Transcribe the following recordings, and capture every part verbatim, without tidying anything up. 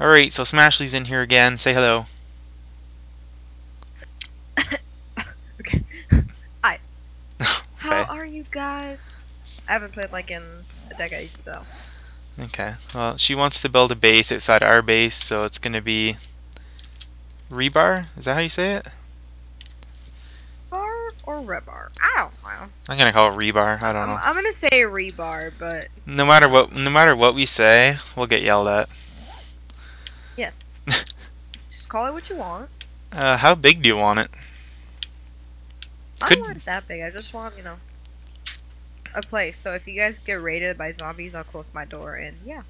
Alright, so Smashly's in here again. Say hello. Okay. Hi. How are you guys? I haven't played like in a decade, so. Okay. Well, she wants to build a base outside our base, so it's going to be rebar? Is that how you say it? Bar or rebar? I don't know. I'm going to call it rebar. I don't I'm, know. I'm going to say rebar, but no matter what no matter what we say, we'll get yelled at. Yeah. Just call it what you want. Uh, how big do you want it? I don't Could... want it that big. I just want, you know, a place. So if you guys get raided by zombies, I'll close my door and yeah.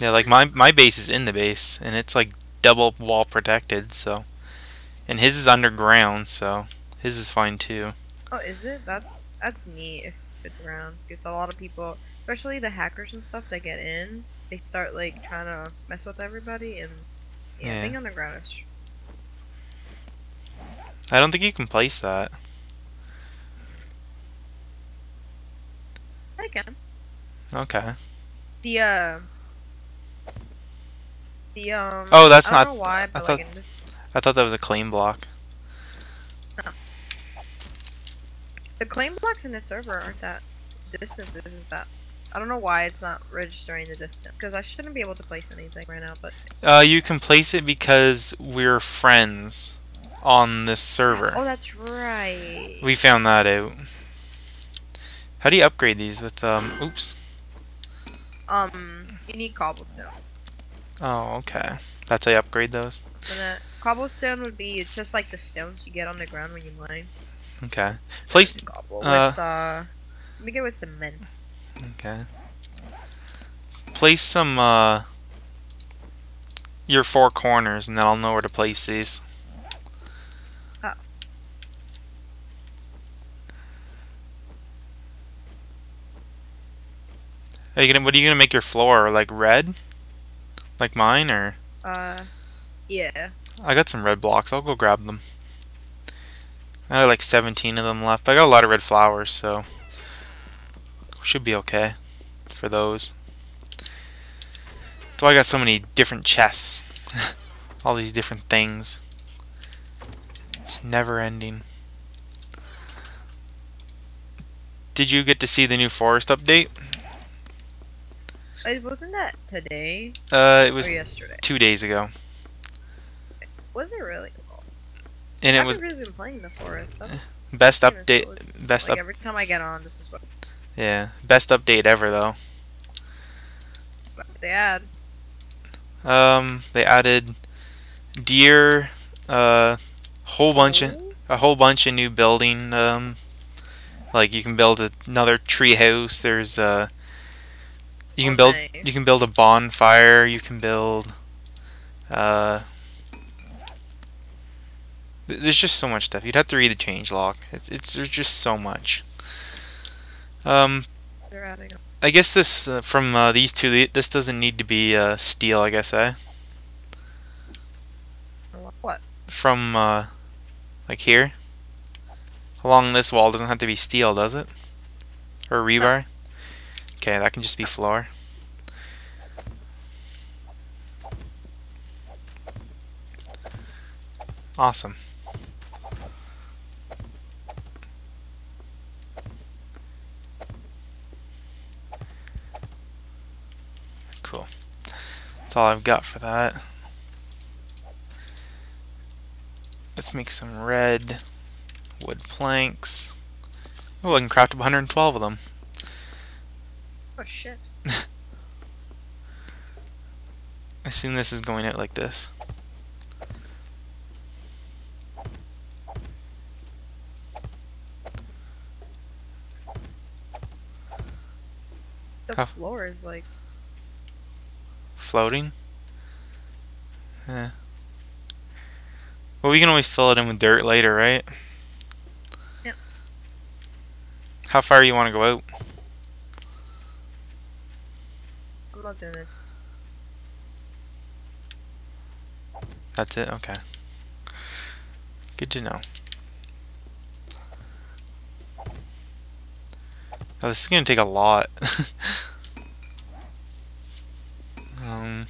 Yeah, like my my base is in the base and it's like double wall protected, so, and his is underground, so his is fine too. Oh, is it? That's that's neat if it's around, because a lot of people, especially the hackers and stuff that get in, they start like trying to mess with everybody, and yeah, yeah. being undergroundish. I don't think you can place that. I can. Okay. The uh. The, um, oh, that's I don't not. Know why, I thought. Like in this... I thought that was a claim block. No. The claim blocks in the server aren't that. The distance isn't that. I don't know why it's not registering the distance, because I shouldn't be able to place anything right now. But. Uh, you can place it because we're friends on this server. Oh, that's right. We found that out. How do you upgrade these with um? Oops. Um, you need cobblestone. Oh, okay. That's how you upgrade those? And cobblestone would be just like the stones you get on the ground when you mine. Okay. Place... Cobble uh, with, uh... Let me go with cement. Okay. Place some, uh... your four corners, and then I'll know where to place these. Oh. Are you gonna... What are you gonna make your floor? Like, red? Like mine, or? Uh, yeah. I got some red blocks. I'll go grab them. I got like seventeen of them left. I got a lot of red flowers, so should be okay for those. That's why I got so many different chests. All these different things. It's never ending. Did you get to see the new forest update? It wasn't that today? Uh, it was or yesterday. Two days ago. Was it really? Cool? And it I've was. Really been playing the forest. That's best update. Was, best like, up every time I get on, this is what. Yeah, best update ever though. What did they add? Um, they added deer, uh, whole bunch oh. of a whole bunch of new building. Um, like you can build another tree house. There's uh. You can build. Nice. You can build a bonfire. You can build. Uh, th there's just so much stuff. You'd have to read the changelog. It's it's there's just so much. Um, I guess this uh, from uh, these two. This doesn't need to be uh, steel. I guess eh? What? From uh, like here. Along this wall doesn't have to be steel, does it? Or rebar. No. Okay, that can just be floor. Awesome. Cool. That's all I've got for that. Let's make some red wood planks. Oh, I can craft up one hundred twelve of them. Oh shit. I assume this is going out like this. The How? floor is like floating? Yeah. Well, we can always fill it in with dirt later, right? Yep. How far you want to go out? It. That's it? Okay. Good to know. Oh, this is going to take a lot. um,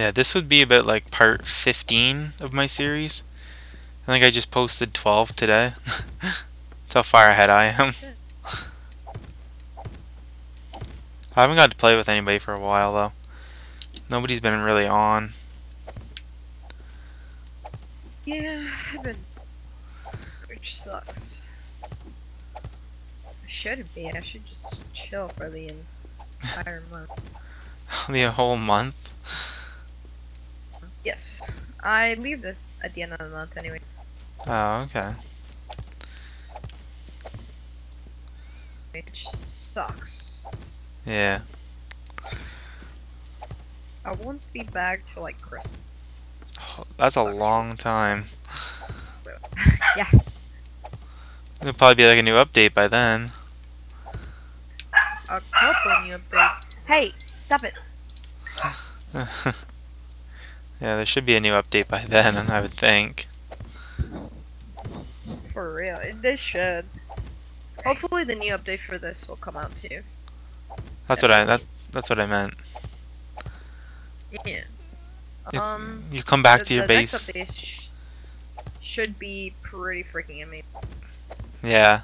Yeah, this would be about like part fifteen of my series. I think I just posted twelve today. That's how far ahead I am. I haven't got to play with anybody for a while though. Nobody's been really on. Yeah, I've been, which sucks. I shouldn't be. I should just chill for the entire month. The whole month? Yes. I leave this at the end of the month anyway. Oh, okay. Which sucks. Yeah. I won't be back till like Christmas. Oh, that's a long time. Yeah. There'll probably be like a new update by then. A couple new updates. Hey, stop it. Yeah, there should be a new update by then, I would think. For real, they should. Hopefully, the new update for this will come out too. That's what I. That, that's what I meant. Yeah. Um, you come back the, to your the base. Next update sh should be pretty freaking amazing. Yeah,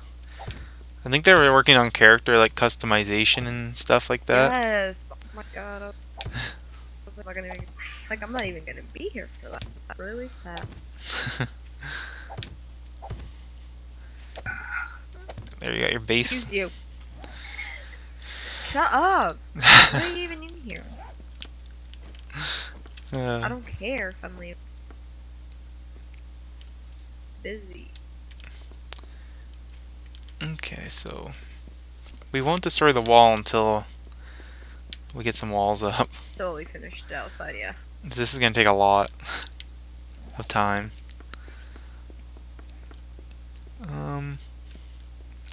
I think they were working on character like customization and stuff like that. Yes. Oh my god. I was not gonna even, like, I'm not even gonna be here for that. That's really sad. There you got your base. Excuse you. Shut up. Why are you even in here? Uh, I don't care if I'm leaving. Busy. Okay, so we won't destroy the wall until we get some walls up. Until we finish the outside, yeah. This is gonna take a lot of time. Um,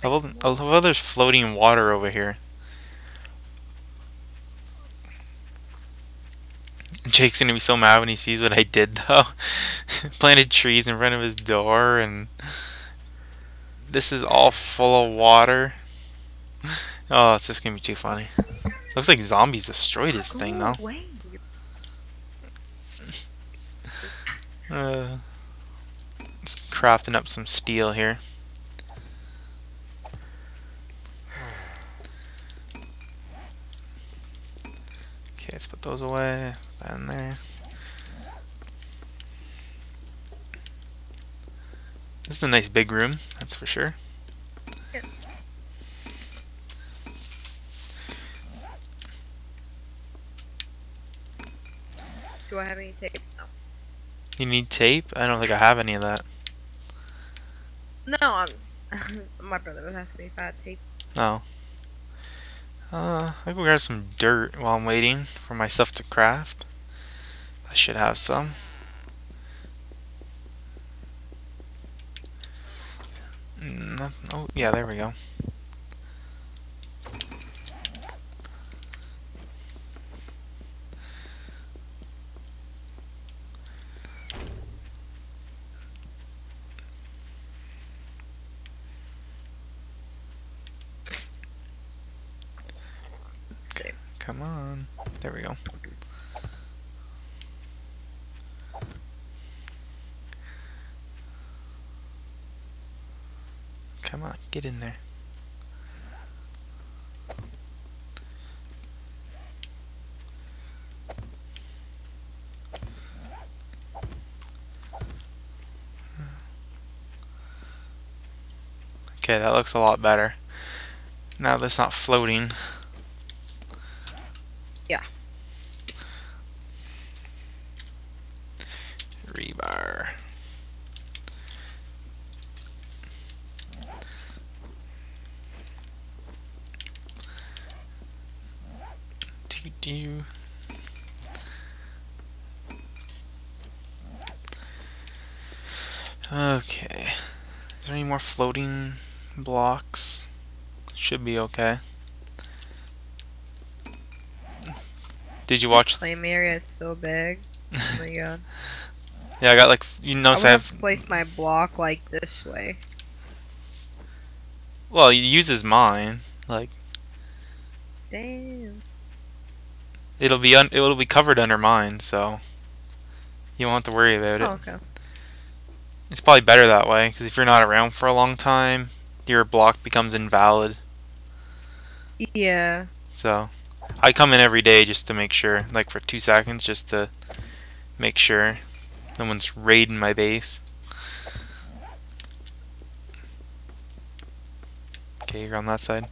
I love, I love how there's floating water over here. Jake's gonna be so mad when he sees what I did though. Planted trees in front of his door, and this is all full of water. Oh, it's just gonna be too funny. Looks like zombies destroyed his thing though. Uh, it's crafting up some steel here. Okay, let's put those away. That in there. This is a nice big room, that's for sure. Yeah. Do I have any tape? No. You need tape? I don't think I have any of that. No, I'm. My brother was asking me if I had tape. No. Uh, I can grab some dirt while I'm waiting for my stuff to craft. I should have some. No, oh, yeah, there we go. Come on. There we go. Come on, get in there. Okay, that looks a lot better. Now that's not floating. Yeah. Rebar. Do do. Okay. Is there any more floating blocks? Should be okay. Did you watch? The claim area is so big. Oh my god. Yeah, I got like, you know, I would have placed my block like this way. Well, he uses mine. Like. Damn. it'll be un it'll be covered under mine, so you won't have to worry about it. Oh, okay. It's probably better that way, because if you're not around for a long time, your block becomes invalid. Yeah. So, I come in every day just to make sure, like for two seconds, just to make sure no one's raiding my base. Okay, you're on that side.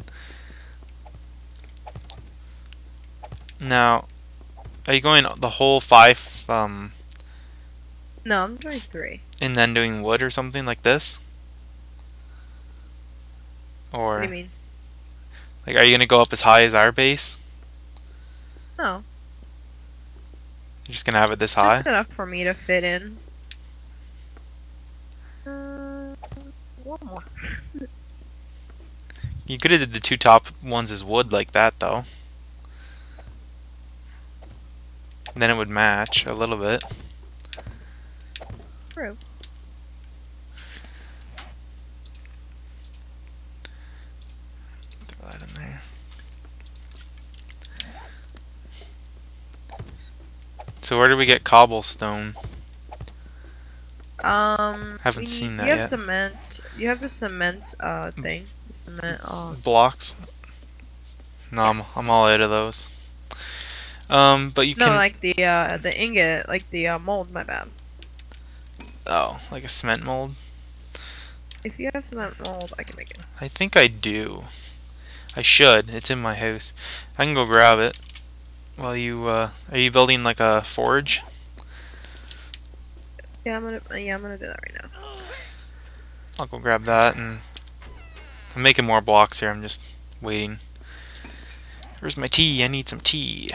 Now, are you going the whole five? Um, no, I'm doing three. And then doing wood or something like this? Or, what do you mean? Like, are you gonna go up as high as our base? No. You're just gonna have it this high? That's enough for me to fit in. Uh, one more. You could have did the two top ones as wood like that, though. And then it would match a little bit. True. Throw that in there. So where do we get cobblestone? Um, haven't seen that yet. You have cement. You have a cement uh thing. Cement oh. blocks. No, I'm I'm all out of those. Um, but you no, can. No, like the uh the ingot, like the uh, mold. My bad. Oh, like a cement mold? If you have cement mold, I can make it. I think I do. I should. It's in my house. I can go grab it. While you, uh, are you building like a forge? Yeah, I'm gonna. Yeah, I'm gonna do that right now. I'll go grab that, and I'm making more blocks here. I'm just waiting. Where's my tea? I need some tea.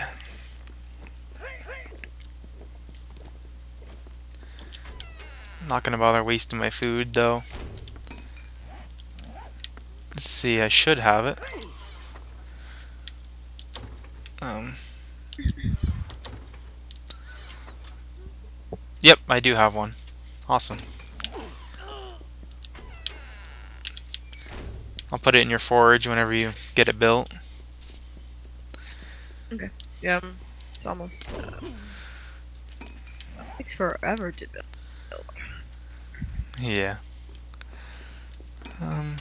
Not gonna bother wasting my food though. Let's see, I should have it. Um. Yep, I do have one. Awesome. I'll put it in your forge whenever you get it built. Okay. Yeah, it's almost. Uh, it takes forever to build. Yeah. Um.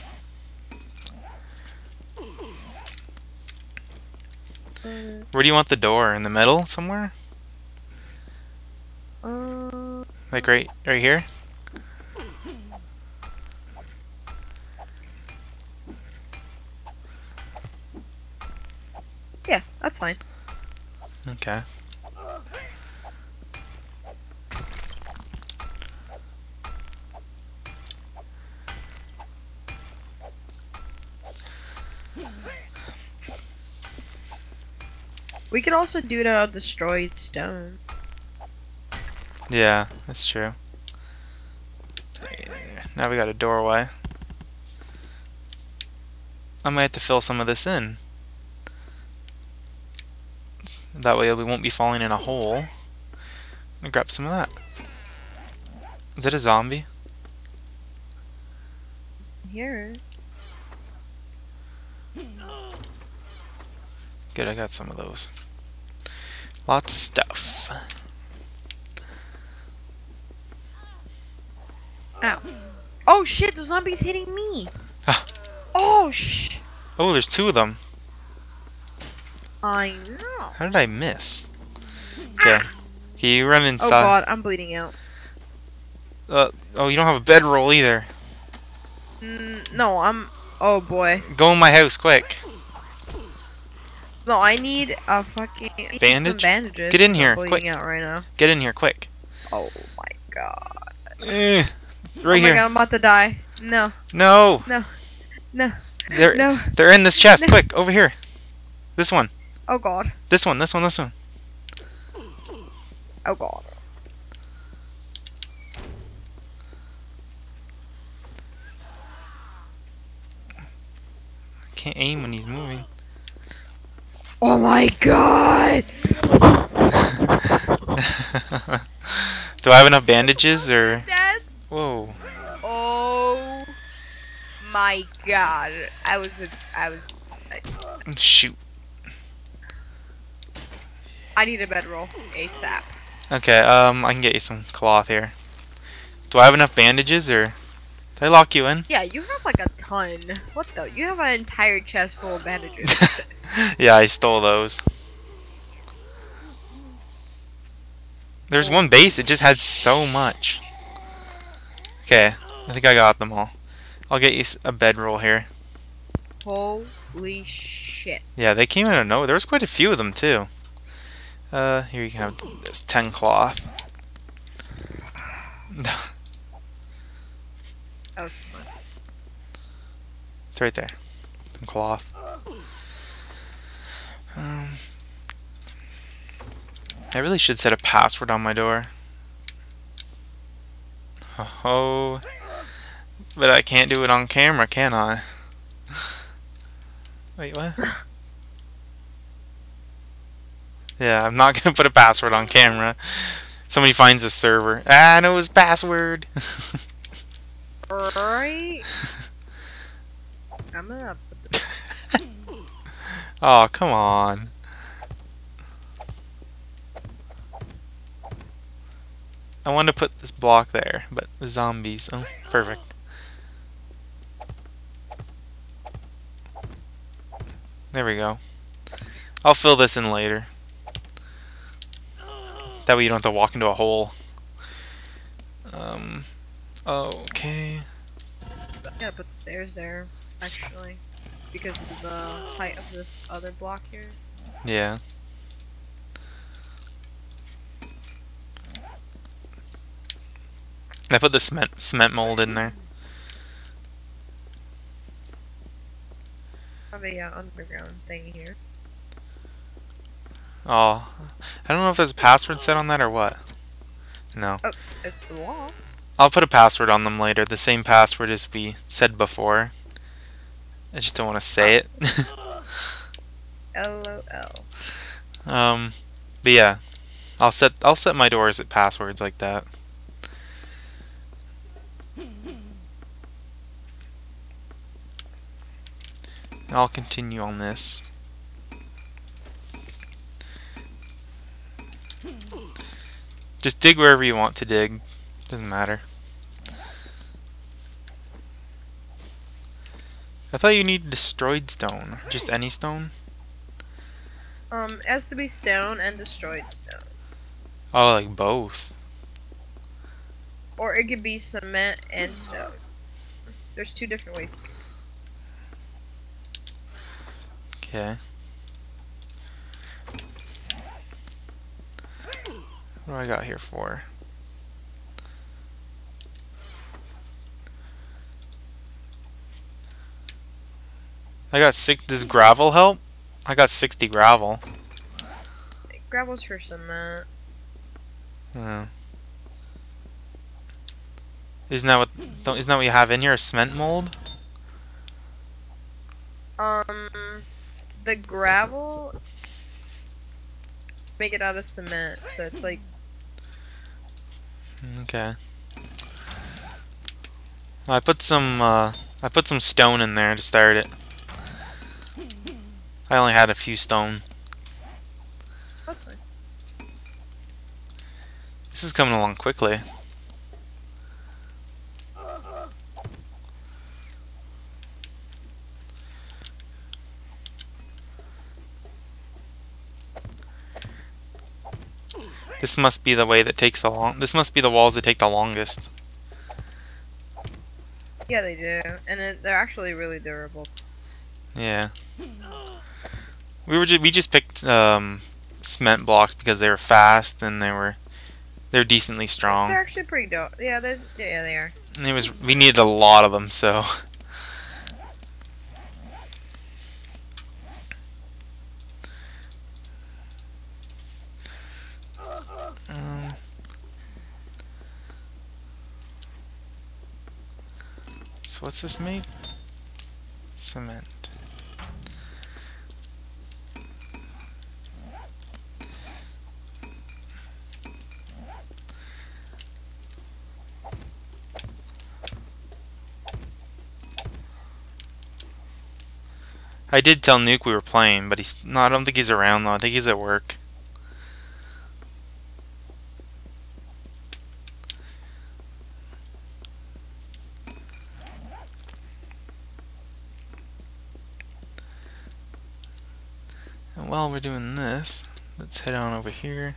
Where do you want the door? In the middle somewhere? Uh, like right, right here? Yeah, that's fine. Okay. We could also do it out of destroyed stone. Yeah, that's true. Now we got a doorway. I might have to fill some of this in. That way we won't be falling in a hole. I'll grab some of that. Is that a zombie? Here. Good, I got some of those. Lots of stuff. Ow. Oh shit, the zombie's hitting me! Ah. Oh sh. Oh, there's two of them. I know. How did I miss? Okay. Ah. Okay, you run inside. Oh god, I'm bleeding out. Uh, oh, you don't have a bedroll either. Mm, no, I'm... Oh boy. Go in my house, quick. No, I need a fucking I need bandage. Some bandages. Get in here, I'm quick! Out right now. Get in here, quick! Oh my god! Eh, right oh here! Oh my god, I'm about to die! No! No! No! No! They're no. they're in this chest! No. Quick, over here! This one! Oh god! This one! This one! This one! Oh god! I can't aim when he's moving. Oh my god! Do I have enough bandages or? Whoa! Oh my god! I was, a, I was. I... Shoot! I need a bedroll ASAP. Okay, um, I can get you some cloth here. Do I have enough bandages, or did I lock you in? Yeah, you have like a ton. What the? You have an entire chest full of bandages. Yeah, I stole those. There's one base that just had so much. Okay, I think I got them all. I'll get you a bedroll here. Holy shit. Yeah, they came out of nowhere. There was quite a few of them, too. Uh, here you can have this ten cloth. That was fun. It's right there. Some cloth. Um, I really should set a password on my door. Ho-ho. But I can't do it on camera, can I? Wait, what? Yeah, I'm not gonna put a password on camera. Somebody finds a server. Ah, I know his password. Right. I'm gonna put the oh, come on. I wanted to put this block there, but the zombies. Oh, perfect. There we go. I'll fill this in later. That way you don't have to walk into a hole. Um, okay. I'm gonna put stairs there, actually. Because of the height of this other block here. Yeah. I put the cement, cement mold in there. Probably an underground thing here. Oh, I don't know if there's a password set on that or what. No. Oh, it's the wall. I'll put a password on them later. The same password as we said before. I just don't want to say it. L O L. Um, but yeah, I'll set I'll set my doors at passwords like that. I'll continue on this. Just dig wherever you want to dig. Doesn't matter. I thought you needed destroyed stone. Just any stone? Um, it has to be stone and destroyed stone. Oh, like both. Or it could be cement and stone. There's two different ways. Okay. What do I got here for? I got six. Does gravel help? I got sixty gravel. Gravel's for cement. Hmm. Isn't that what? Don't, isn't that what you have in here? A cement mold? Um. The gravel, make it out of cement, so it's like. Okay. I put some. Uh, I put some stone in there to start it. I only had a few stone. That's fine. This is coming along quickly. This must be the way that takes the long. This must be the walls that take the longest. Yeah, they do, and it, they're actually really durable. Yeah. We were ju we just picked um, cement blocks because they were fast and they were they're decently strong. They're actually pretty dope. Yeah, they yeah they are. And it was we needed a lot of them, so. So what's this made? Cement. I did tell Nuke we were playing, but he's not. I don't think he's around though. I think he's at work. And while we're doing this, let's head on over here.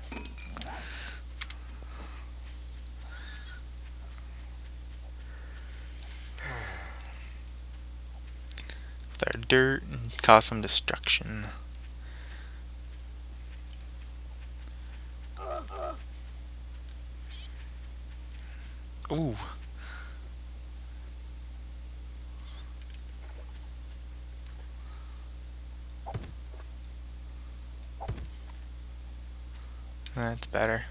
With our dirt and cause some destruction. Ooh. That's better.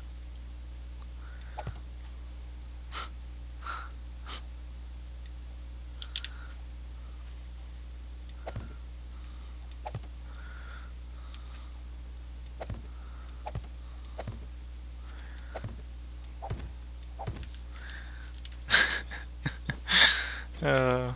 uh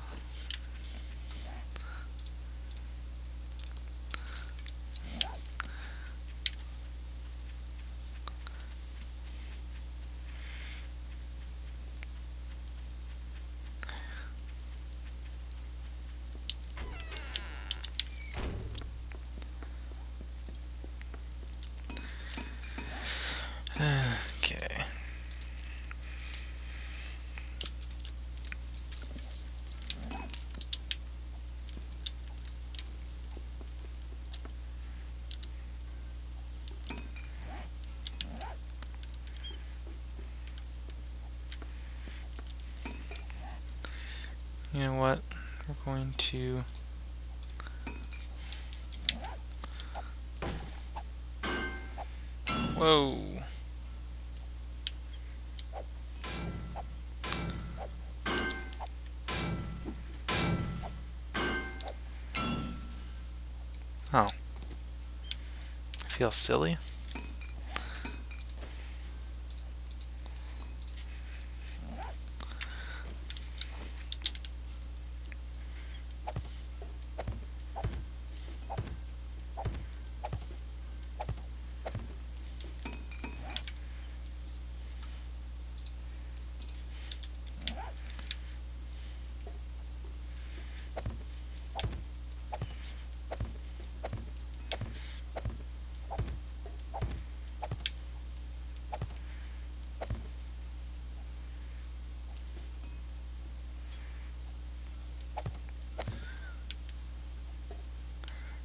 You know what? We're going to Whoa. Oh. I feel silly.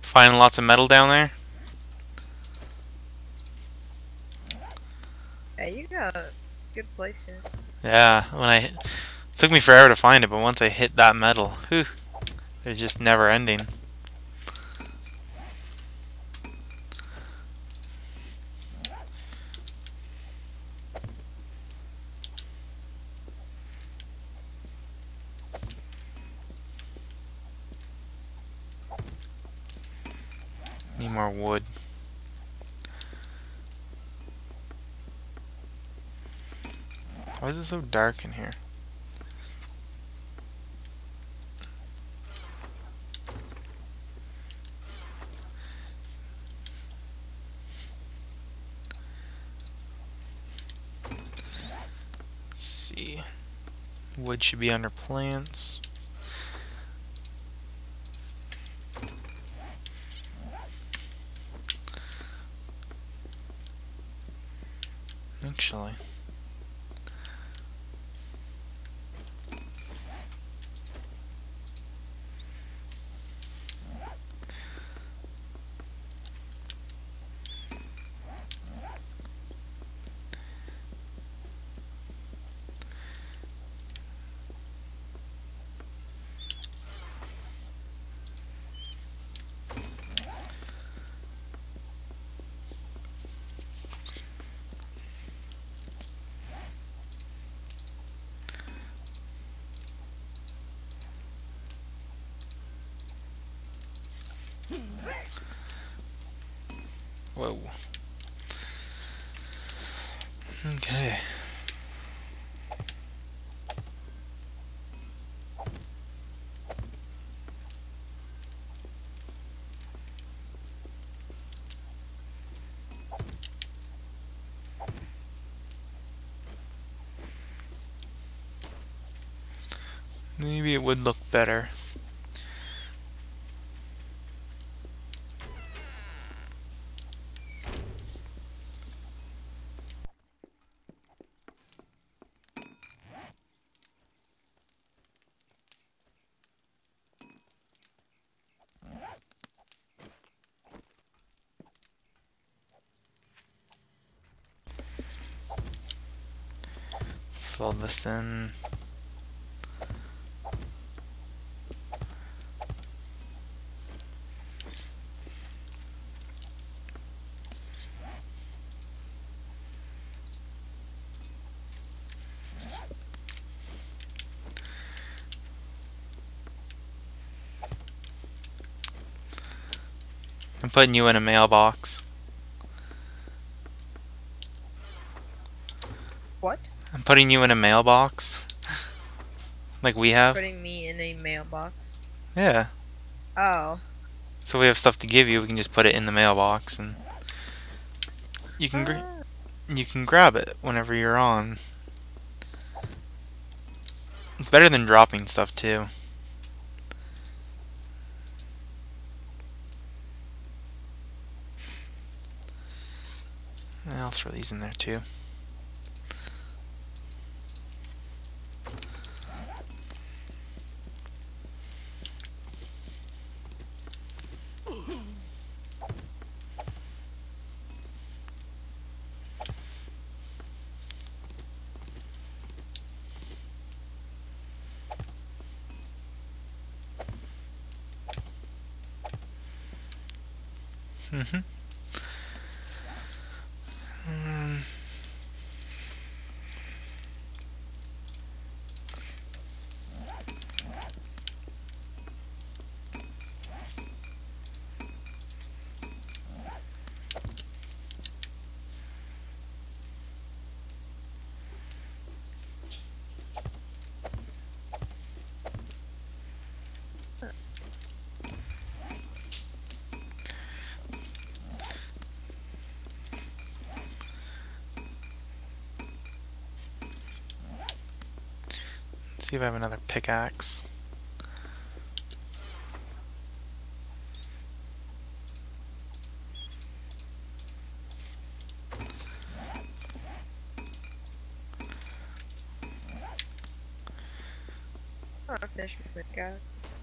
Finding lots of metal down there. Yeah, you got a good place here. Yeah, when I hit, it took me forever to find it, but once I hit that metal, whew, it was just never ending. Need more wood. Why is it so dark in here? Let's see. Wood should be under plants. Actually, whoa. Okay. Maybe it would look better fold this in. I'm putting you in a mailbox. What? I'm putting you in a mailbox. Like we have. Putting me in a mailbox? Yeah. Oh. So we have stuff to give you, we can just put it in the mailbox and you can gra you can grab it whenever you're on. It's better than dropping stuff too. I'll throw these in there too. Mm-hmm. Um, see if I have another pickaxe. Oh, there's your pickaxe.